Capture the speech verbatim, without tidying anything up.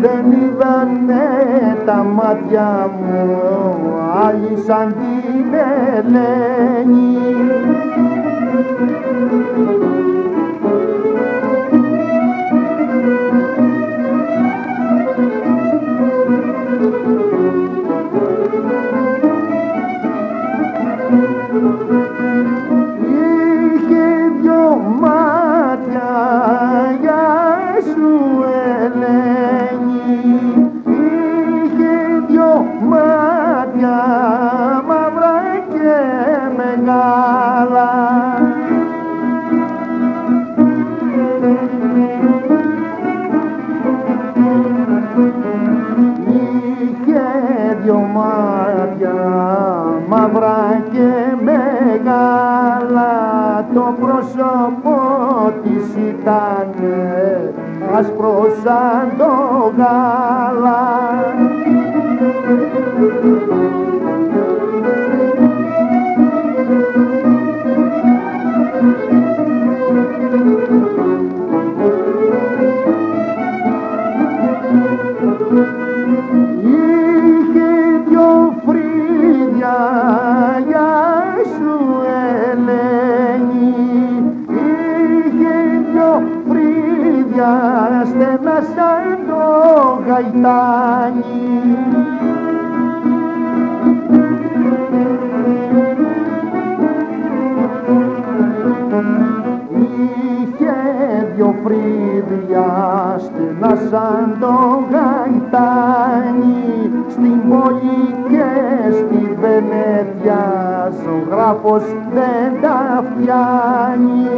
δεν είδανε τα μάτια μου, άγησαν την Ελένη. Είχε δυο μάτια, Γεια σου Ελένη. Είχε δυο μάτια, μαύρα και μεγάλα. Είχε δυο μάτια, μαύρα και μεγάλα, το πρόσωπο της ήταν άσπρο σαν το γάλα. Στενά σαν το γαϊτάνι. Είχε δυο φρύδια στενά σαν το γαϊτάνι, στην πόλη και στη Βενετία ζωγράφος δεν τα φτιάνει.